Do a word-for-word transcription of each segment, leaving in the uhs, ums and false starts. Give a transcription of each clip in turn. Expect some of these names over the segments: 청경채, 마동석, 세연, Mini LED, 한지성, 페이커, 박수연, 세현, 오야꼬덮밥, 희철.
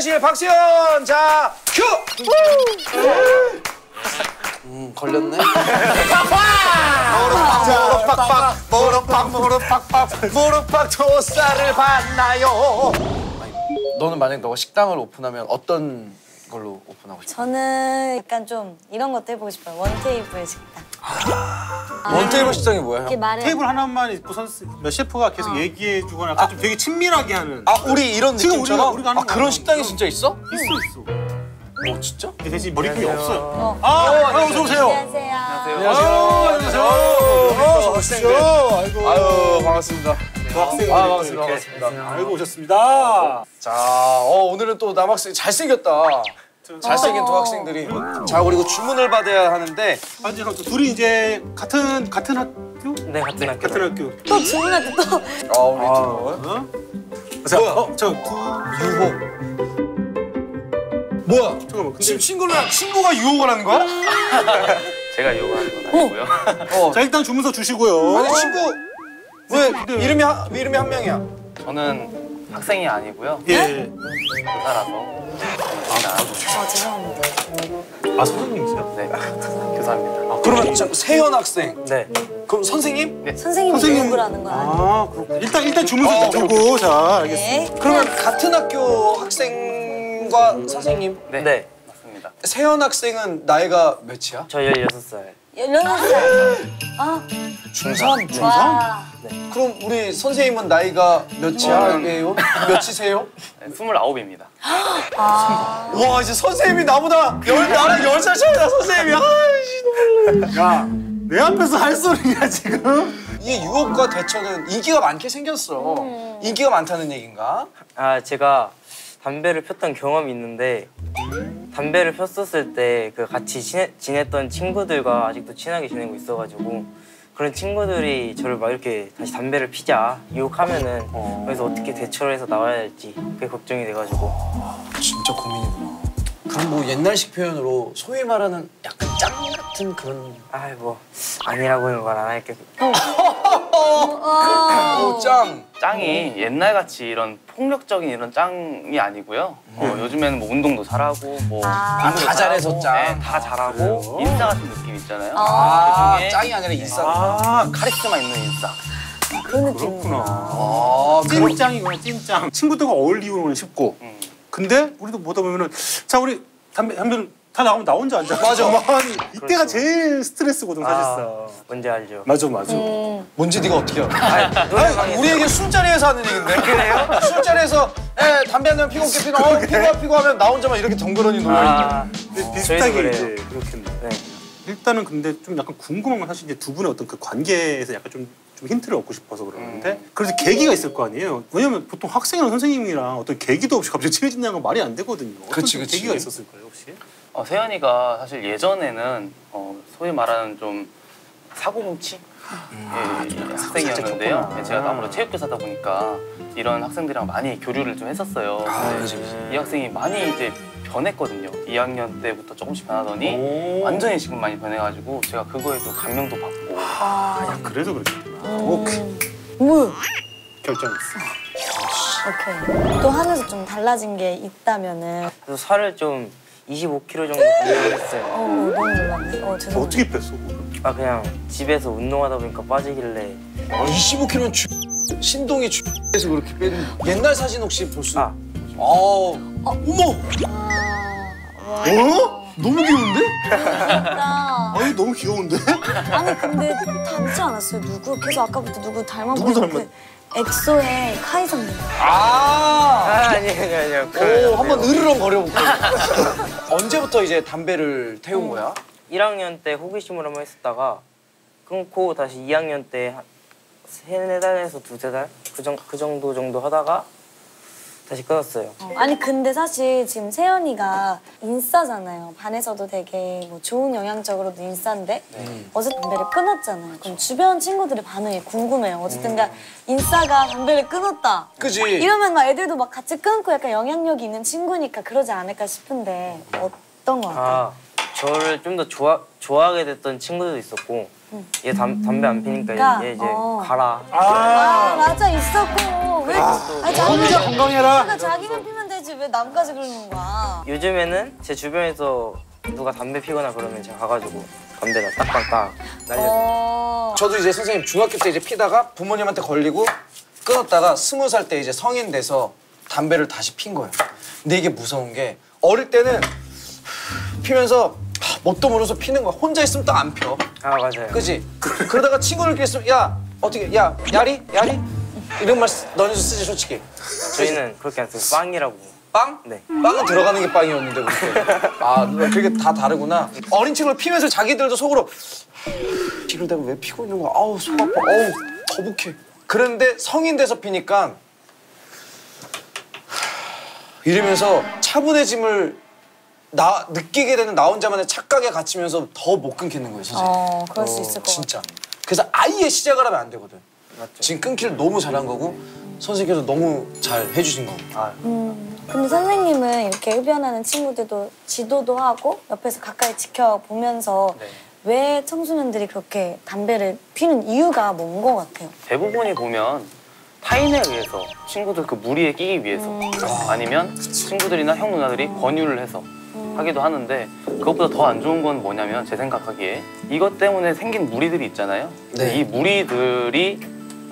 화장실 박수연! 자, 큐! 음, 걸렸네. 모로빡, 모로빡, 모로빡, 모로빡, 모로빡 조사를 받나요? 너는 만약 너가 식당을 오픈하면 어떤 걸로 오픈하고 싶어? 저는 약간 좀 이런 것도 해보고 싶어요. 원테이블 식당. 아, 원테이블 식당이 뭐야? 말해... 테이블 하나만 있고 선수 몇 셰프가 계속 어. 얘기해주거나 약간 아, 좀 되게 친밀하게 하는. 아 우리 이런 느낌처럼? 지금 우리가, 우리가 하는 아, 그런 거야. 식당이 진짜 있어? 있어 있어. 어 진짜? 근데 대신 머리끈이 없어요. 어. 아, 네, 아 어서 오세요. 안녕하세요. 안녕하세요. 안녕하세요. 오시죠. 아이고. 아유 반갑습니다. 남학생이 아, 반갑습니다. 반갑습니다. 알고 오셨습니다. 자, 어, 오늘은 또 남학생이 잘생겼다. 잘생긴 두 학생들이. 음. 자, 그리고 주문을 받아야 하는데. 한지성 둘이 이제 같은, 같은 학교? 네, 같은 학교. 같은 학교. 또 주문할 때 또. 아, 우리 두 어? 자, 어, 저 유혹. 뭐야? 잠깐만, 근데... 지금 친구랑, 친구가 유혹을 하는 거야? 제가 유혹하는 건 아니고요. 어. 자, 일단 주문서 주시고요. 아니, 친구. 왜? 근데... 이름이, 하, 이름이 한 명이야? 저는 학생이 아니고요. 예. 교사라서. 아, 죄송합니다. 아, 선생님이세요? 네, 교사입니다. 아, 그러면 자, 세연 학생. 네. 그럼 선생님? 네. 선생님이 선생님... 하는 거 아니에요? 아, 그렇구나. 일단, 일단 주문서 어, 주고, 자, 알겠습니다. 네. 그러면 같은 학교 학생과 선생님? 네. 네, 맞습니다. 세연 학생은 나이가 몇이야? 저 열여섯 살. 열여섯 살. 아. 중삼? 중삼? 네. 그럼 우리 선생님은 나이가 몇이에요? 몇이세요? 스물아홉입니다. 아. 와, 이제 선생님이 나보다 열, 나랑 열 살 차이다, 선생님이. 아이씨, 놀래. 야, 내 앞에서 할 소리야, 지금? 이 유혹과 대처는 인기가 많게 생겼어. 음. 인기가 많다는 얘긴가? 아, 제가 담배를 폈던 경험이 있는데 담배를 폈었을 때 그 같이 지내, 지냈던 친구들과 아직도 친하게 지내고 있어가지고 그런 친구들이 저를 막 이렇게 다시 담배를 피자 유혹하면은 어... 그래서 어떻게 대처를 해서 나와야 할지 그게 걱정이 돼가지고. 어, 진짜 고민이구나. 그럼 뭐 옛날식 표현으로 소위 말하는 약간 짱 같은 그런. 아이 뭐 아니라고는 말 안 할게. 오, 짱! 짱이 옛날같이 이런 폭력적인 이런 짱이 아니고요. 어, 음. 요즘에는 뭐 운동도 잘하고 뭐 아, 다 잘해서 짱. 네, 다 잘하고 그래요? 인싸 같은 느낌 있잖아요. 아, 그 중에 짱이 아니라 인싸. 아, 카리스마 있는 인싸. 그런 느낌이구나. 아, 찐짱이구나, 찐짱. 친구들과 어울리고는 쉽고. 음. 근데 우리도 보다 보면은 자, 우리 담배, 담배를 다 나가면 나 혼자 앉아. 맞아. 이때가 그렇죠. 제일 스트레스거든, 사실상. 아, 뭔지 알죠? 맞아, 맞아. 음. 뭔지 네가 어떻게 알아? 아니, 아니, 우리에게 술자리에서 하는 얘긴데. 그래요? 술자리에서 에, 담배 한 대 피고 올게 피고, 어, 피고 피고 하면 나 혼자만 이렇게 덩그러니 놀아있는. 아, 비슷하게 이제 그렇겠네. 네. 일단은 근데 좀 약간 궁금한 건 사실 이제 두 분의 어떤 그 관계에서 약간 좀, 좀 힌트를 얻고 싶어서 그러는데 음. 그래서 계기가 있을 거 아니에요? 왜냐면 보통 학생이랑 선생님이랑 어떤 계기도 없이 갑자기 친해진다는 건 말이 안 되거든요. 어떤 그치, 그치. 계기가 있었을까요, 혹시? 어, 세연이가 사실 예전에는 어, 소위 말하는 좀 사고뭉치? 음, 예, 학생이었는데요. 예, 제가 아무래도 체육교사다 보니까 이런 학생들이랑 많이 교류를 좀 했었어요. 아, 그치, 그치. 이 학생이 많이 이제 변했거든요. 이 학년 때부터 조금씩 변하더니 완전히 지금 많이 변해가지고 제가 그거에 또 감명도 받고. 아, 야, 그래도 그랬구나. 오케이. 뭐? 결정했어. 오케이. 또 하면서 좀 달라진 게 있다면은? 그래서 살을 좀 이십오 킬로그램 정도 감량했어요. 어, 너무 놀랐네. 어, 죄송해요. 어떻게 뺐어? 아, 그냥 집에서 운동하다 보니까 빠지길래. 아, 이십오 킬로그램은 주... 신동이 주에서 그렇게 뺀. 옛날 사진 혹시 볼 수? 아, 아, 어머. 아, 어? 너무 귀여운데? 진짜. 아니 너무 귀여운데? 아니 근데 닮지 않았어요? 누구? 계속 아까부터 누구 닮아 보이는데. 엑소의 카이선님. 아, 아 아니에요, 아니에요. 오, 한번 으르렁거려볼게요. 언제부터 이제 담배를 태운 음. 거야? 일 학년 때 호기심으로 한번 했었다가 끊고 다시 이 학년 때 세네 달에서 두세 달? 그, 정, 그 정도 정도 하다가 다시 끊었어요. 어. 아니 근데 사실 지금 세연이가 인싸잖아요. 반에서도 되게 뭐 좋은 영향적으로도 인싸인데 네. 어제 담배를 끊었잖아요. 그럼 주변 친구들의 반응이 궁금해요. 어쨌든 음. 인싸가 담배를 끊었다. 그지. 이러면 막 애들도 막 같이 끊고 약간 영향력이 있는 친구니까 그러지 않을까 싶은데 어떤 거 같아요? 아, 저를 좀 더 좋아, 좋아하게 됐던 친구들도 있었고 응. 얘 담, 담배 안 피니까 그러니까, 얘 이제 어. 가라. 아, 아 맞아 있었고. 왜? 아, 아니, 혼자 건강해라. 자기만 피면 되지 왜? 왜 남까지 그러는 거야? 요즘에는 제 주변에서 누가 담배 피거나 그러면 제가 가가지고 담배가 딱딱딱 날려요. 저도 이제 선생님 중학교 때 이제 피다가 부모님한테 걸리고 끊었다가 스무 살 때 이제 성인 돼서 담배를 다시 핀 거예요. 근데 이게 무서운 게 어릴 때는 피면서 뭣도 모르면서 피는 거야. 혼자 있으면 딱 안 펴. 아 맞아요. 그지? 그러다가 친구들끼리 있으면 야 어떻게 야 야리 야리 이런 말 너네도 쓰지 솔직히. 저희는 그렇게 안 쓰고 빵이라고. 빵? 네. 빵은 들어가는 게 빵이었는데 그렇게. 아 그게 다 다르구나. 어린 친구를 피면서 자기들도 속으로 피를 내가 왜 피고 있는 거야? 아우 속 아파. 아우 거북해. 그런데 성인 돼서 피니까 이러면서 차분해짐을 나 느끼게 되는 나 혼자만의 착각에 갇히면서 더 못 끊기는 거예요, 선생님. 어, 그럴 수 있을 것 같아. 진짜. 그래서 아예 시작을 하면 안 되거든. 맞죠. 지금 끊기를 너무 잘한 거고 선생님께서 너무 잘 해주신 거고. 아. 음, 근데 선생님은 이렇게 흡연하는 친구들도 지도도 하고 옆에서 가까이 지켜보면서 네. 왜 청소년들이 그렇게 담배를 피는 이유가 뭔 것 같아요? 대부분이 보면 타인에 의해서, 친구들 그 무리에 끼기 위해서 음. 아니면 친구들이나 형 누나들이 권유를 해서 하기도 하는데 그것보다 더 안 좋은 건 뭐냐면 제 생각하기에 이것 때문에 생긴 무리들이 있잖아요. 네. 이 무리들이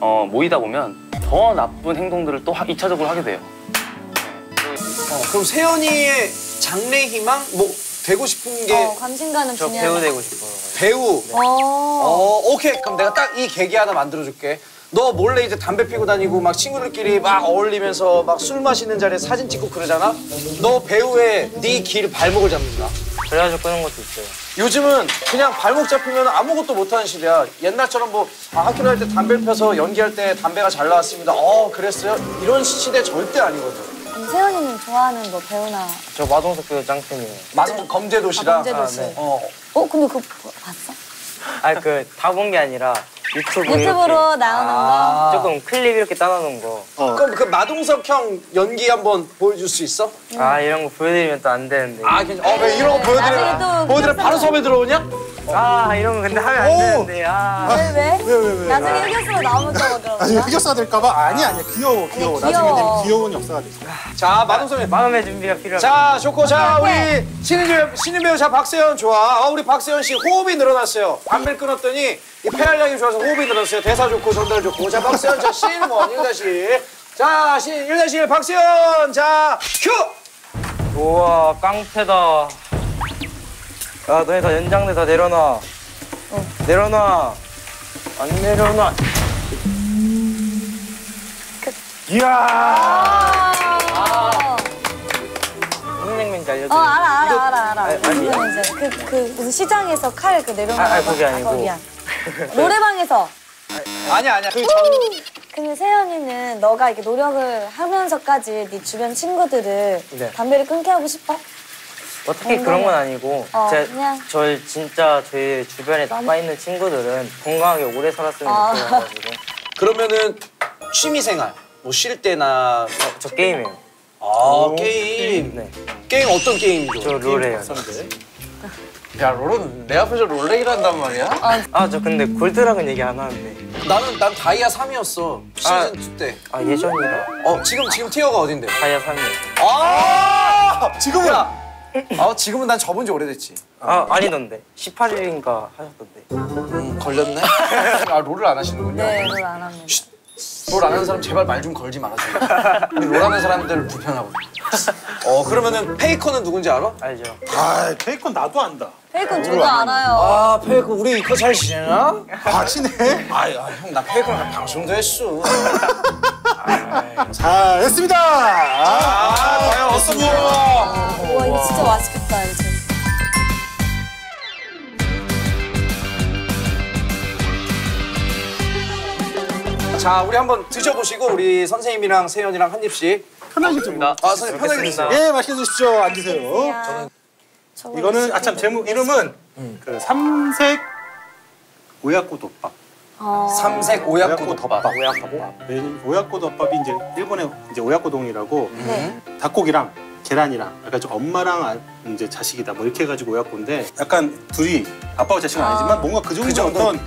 어, 모이다 보면 더 나쁜 행동들을 또 이차적으로 하게 돼요. 어, 그럼 세연이의 장래희망? 뭐 되고 싶은 게? 어, 관심가는 분야. 배우 되고 싶어요. 배우? 네. 어, 오케이. 그럼 내가 딱 이 계기 하나 만들어줄게. 너 몰래 이제 담배 피고 다니고 막 친구들끼리 막 어울리면서 막 술 마시는 자리에 사진 찍고 그러잖아? 너 배우의 네 길 발목을 잡는다. 그래가지고 끄는 것도 있어요. 요즘은 그냥 발목 잡히면 아무것도 못하는 시대야. 옛날처럼 뭐 아, 학교 다닐 때 담배를 펴서 연기할 때 담배가 잘 나왔습니다. 어 그랬어요? 이런 시대 절대 아니거든. 세연이는 좋아하는 뭐 배우나? 저 마동석 배우 짱팬이에요. 마동석 검제도시라? 아, 검제도시. 아, 네. 어. 어 근데 그거 봤어? 아니 그 다 본 게 아니라 유튜브 유튜브로 나오는 아 거? 조금 클립 이렇게 따놔놓은 거. 어. 그럼 그 마동석 형 연기 한번 보여줄 수 있어? 음. 아 이런 거 보여드리면 또 안 되는데. 아 괜찮아. 어, 왜 이런 거 보여드려? 보여드려 바로 섭외 들어오냐? 아 이런 거 근데 하면 안 되는데. 아. 왜 왜? 왜 왜 왜? 나중에 흑역사로 나오면 저거. 나중에 흑역사 될까봐? 아니 아니야 귀여워 귀여워. 아니, 귀여워. 나중에 귀여운 역사가 돼. 자 마동석이 마음의 준비가 필요해. 자 좋고 자 우리 신인 신인 배우 자 박세현 좋아. 아 우리 박세현 씨 호흡이 늘어났어요. 담배를 끊었더니 이 폐활량이 좋아서 호흡이 늘었어요. 대사 좋고 전달 좋고. 자 박세현 자 신 원 일 다시 자 신 일 다시 일 박세현 자 큐. 우와 깡패다. 야, 너네 다 연장돼 다 내려놔. 어. 내려놔. 안 내려놔. 끝. 이야. 아. 무슨 생명인지 알려줘. 어, 알아, 알아, 알아, 알아. 아니, 무슨 생명인지. 그, 그 무슨 시장에서 칼 그 내려놓는 거. 아, 그게 아니고. 아, 거기야. 노래방에서. 아니야, 아니야. 그 전... 근데 세연이는 너가 이렇게 노력을 하면서까지 네 주변 친구들을 네. 담배를 끊게 하고 싶어? 어떻게 건강해. 그런 건 아니고 어, 제, 그냥... 저 진짜 제 주변에 남아있는 친구들은 건강하게 오래 살았으면 좋겠어가지고. 아. 그러면은 취미생활 뭐 쉴 때나 저, 저 게임이에요. 아 게임. 네. 게임 어떤 게임이죠? 저 롤해요. 야 롤은 내 앞에서 롤레이를 한단 말이야? 아 저 근데 골드랑은 얘기 안 하는데. 나는 난 다이아 삼이었어 시즌 아, 이 때. 아 예전이라. 어 지금 지금 티어가 어딘데? 다이아 삼이요. 아 지금은. 야. 아 지금은 난 접은 지 오래됐지. 아 아니던데 십팔 일인가 하셨던데. 음, 걸렸네? 아 롤을 안 하시는군요. 네 롤 안 합니다. 롤 안 하는 사람 제발 말 좀 걸지 말아주세요. 우리 롤 하는 사람들 불편하거든. 어 그러면은 페이커는 누군지 알아? 알죠. 아 페이커 나도 안다. 페이커 저도 알아요. 아 페이커 우리 이거 잘 지내나? 아 지내? 아유 아, 형 나 페이커랑 방송도 했어. 잘 했습니다. 아 과연 어서 보여. 와, 이거 진짜 맛있겠다, 이제. 자, 우리 한번 드셔보시고 우리 선생님이랑 세연이랑 한 입씩 편하게 드십니다. 아, 선생님 편하게 드세요. 예, 맛있게 드십시오. 앉으세요. 저는 이거는 아참 제목 이름은 음. 그 삼색 오야꼬덮밥. 아 삼색 오야꼬덮밥. 오야꼬덮밥. 오야꼬덮밥이 이제 일본의 이제 오야꼬동이라고 음. 닭고기랑. 계란이랑 약간 좀 엄마랑 이제 자식이다 뭐 이렇게 해가지고 오야꼬인데 약간 둘이 아빠와 자식은 아 아니지만 뭔가 그 정도 어떤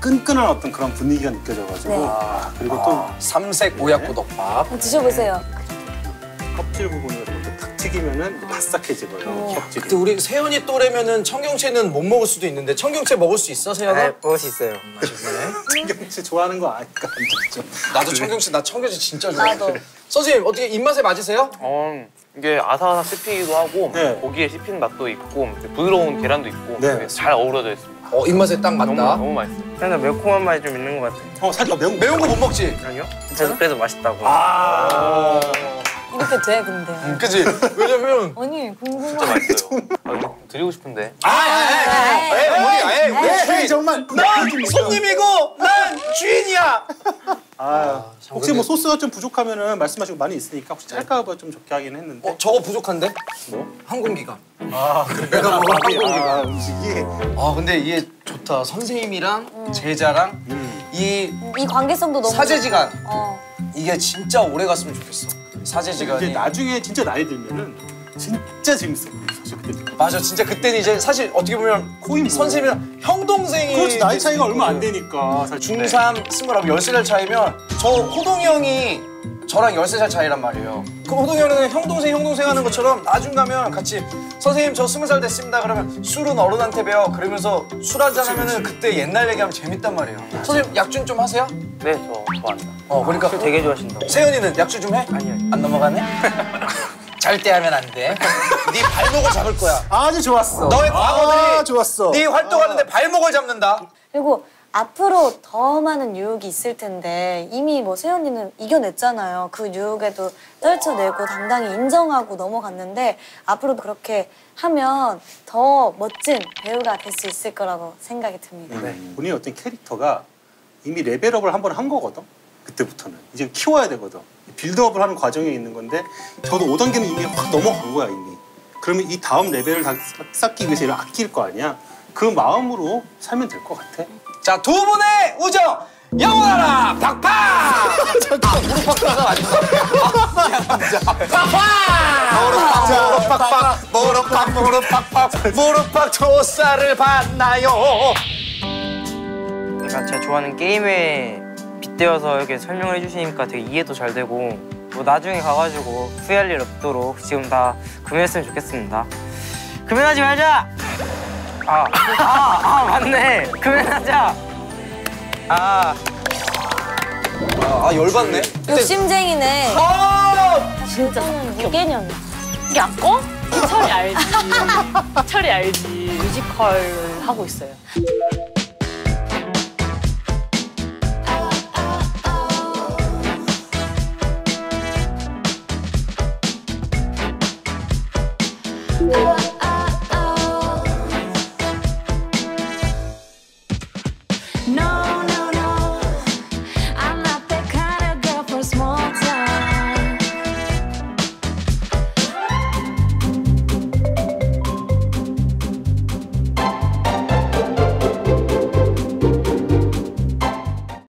끈끈한 어떤 그런 분위기가 느껴져가지고 네. 아, 그리고 아, 또 삼색 오야꼬덮밥 네. 드셔보세요. 껍질 부분으로 튀기면은 바삭해지거든요. 겹치게. 근데 우리 세연이 또래면은 청경채는 못 먹을 수도 있는데 청경채 먹을 수 있어, 세연아? 네, 먹을 수 있어요. 음, 맛있네. 청경채 좋아하는 거 아니까. 나도 청경채, 나 청경채 진짜 좋아해. 나도. 선생님, 어떻게 입맛에 맞으세요? 어, 이게 아삭아삭 씹히기도 하고 네. 고기에 씹힌 맛도 있고 부드러운 계란도 있고 네. 잘 어우러져 있습니다. 어, 입맛에 딱 맞다. 너무, 너무 맛있어. 약간 매콤한 맛이 좀 있는 것 같아. 어, 살짝 매운, 매운 거 못 먹지? 아니요. 그래서, 그래서 맛있다고. 아 이렇게 돼, 근데. 음, 그치? 왜냐면. 아니, 궁금해. 진짜 맛있어요. 아, 드리고 싶은데. 아, 에이, 에이, 에이, 에이, 정말. 난 손님이고, 난 주인이야. 아, 혹시 뭐 소스가 좀 부족하면은 말씀하시고 많이 있으니까 혹시 짤까봐 좀 적게 하긴 했는데. 어, 저거 부족한데? 뭐? 항공기가. 아, 그래. 내가 먹은 항공기가 음식이. 아, 근데 이게 좋다. 선생님이랑 음. 제자랑 음. 이. 이 관계성도 너무. 사제지간. 어. 이게 진짜 오래 갔으면 좋겠어. 사제지간이. 이제 나중에 진짜 나이 들면은 진짜 재밌어. 맞아, 진짜 그때는 이제 사실 어떻게 보면 거의 뭐... 선생님이랑 형 동생이 그렇지, 나이 차이가 얼마 안 되니까 중삼, 스물아홉, 열세 살 차이면 저 호동이 형이 저랑 열세 살 차이란 말이에요. 그 호동이 형은 형 동생, 형 동생 하는 것처럼 나중 가면 같이 선생님 저 스무 살 됐습니다 그러면 술은 어른한테 배워 그러면서 술 한잔 하면은 그때 옛날 얘기하면 재밌단 말이에요. 선생님 약준 좀 하세요? 네, 저 좋아합니다. 어, 그러니까 술 되게 좋아하신다고. 세연이는 약주 좀 해? 아니요. 안 넘어가네? 절대 하면 안 돼. 네 발목을 잡을 거야. 아주 좋았어. 너의 과거들이 아, 좋았어. 네 활동하는데 아. 발목을 잡는다. 그리고 앞으로 더 많은 유혹이 있을 텐데 이미 뭐 세연이는 이겨냈잖아요. 그 유혹에도 떨쳐내고 당당히 인정하고 넘어갔는데 앞으로도 그렇게 하면 더 멋진 배우가 될 수 있을 거라고 생각이 듭니다. 네. 본인의 어떤 캐릭터가 이미 레벨업을 한 번 한 거거든. 그때부터는 이제 키워야 되거든. 빌드업을 하는 과정에 있는 건데 저도 오 단계는 이미 확 넘어간 거야 이미. 그러면 이 다음 레벨을 다 쌓기 위해서 얘를 아낄 거 아니야. 그 마음으로 살면 될 것 같아. 자, 두 분의 우정 영원하라 팍팍! 아, 무릎 팍팍 아니었어? 팍팍! 무릎 팍팍! 무릎 팍팍! 무릎 팍팍! 무릎 팍 조사를 받나요? 제가 제가 좋아하는 게임에 빗대어서 이렇게 설명을 해주시니까 되게 이해도 잘 되고 뭐 나중에 가가지고 후회할 일 없도록 지금 다 금연했으면 좋겠습니다. 금연하지 말자! 아, 아, 아 맞네! 금연하자! 아, 아, 아 열받네? 욕심쟁이네. 아! 진짜 육 개년. 이게 아까? 희철이 알지. 희철이 알지. 뮤지컬 하고 있어요. No.